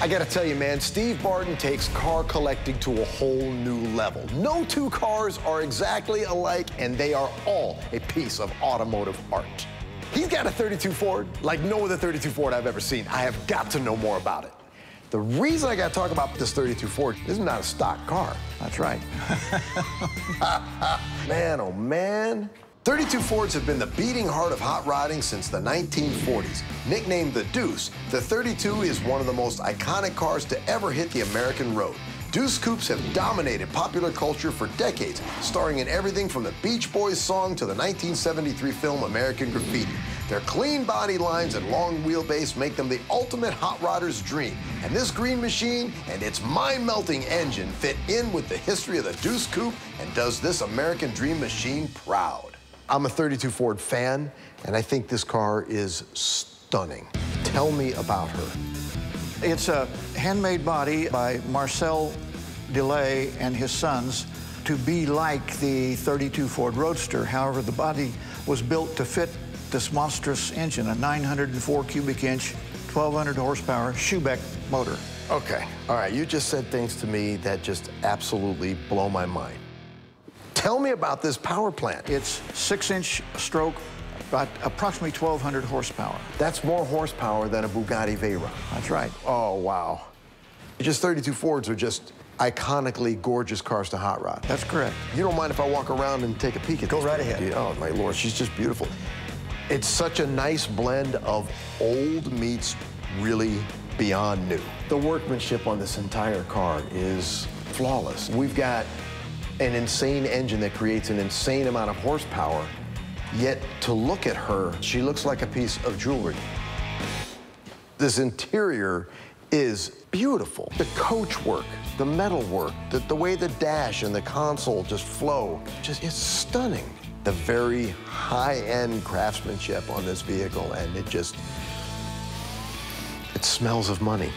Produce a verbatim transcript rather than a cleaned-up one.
I gotta tell you, man, Steve Barton takes car collecting to a whole new level. No two cars are exactly alike, and they are all a piece of automotive art. He's got a thirty-two Ford like no other thirty-two Ford I've ever seen. I have got to know more about it. The reason I gotta talk about this thirty-two Ford, this is not a stock car. That's right. Man, oh man. thirty-two Fords have been the beating heart of hot rodding since the nineteen forties. Nicknamed the Deuce, the thirty-two is one of the most iconic cars to ever hit the American road. Deuce coupes have dominated popular culture for decades, starring in everything from the Beach Boys song to the nineteen seventy-three film American Graffiti. Their clean body lines and long wheelbase make them the ultimate hot rodder's dream. And this green machine and its mind-melting engine fit in with the history of the Deuce coupe and does this American dream machine proud. I'm a thirty-two Ford fan, and I think this car is stunning. Tell me about her. It's a handmade body by Marcel DeLay and his sons to be like the thirty-two Ford Roadster. However, the body was built to fit this monstrous engine, a nine hundred and four cubic inch, twelve hundred horsepower Schubeck motor. Okay, all right, you just said things to me that just absolutely blow my mind. Tell me about this power plant. It's six-inch stroke, about approximately twelve hundred horsepower. That's more horsepower than a Bugatti Veyron. That's right. Oh, wow. Just thirty-two Fords are just iconically gorgeous cars to hot rod. That's correct. You don't mind if I walk around and take a peek at this? Go right ahead. Yeah, oh, my Lord, she's just beautiful. It's such a nice blend of old meets really beyond new. The workmanship on this entire car is flawless. We've got an insane engine that creates an insane amount of horsepower, yet to look at her, she looks like a piece of jewelry. This interior is beautiful. The coach work, the metal work, the, the way the dash and the console just flow, just it's stunning. The very high-end craftsmanship on this vehicle, and it just, it smells of money.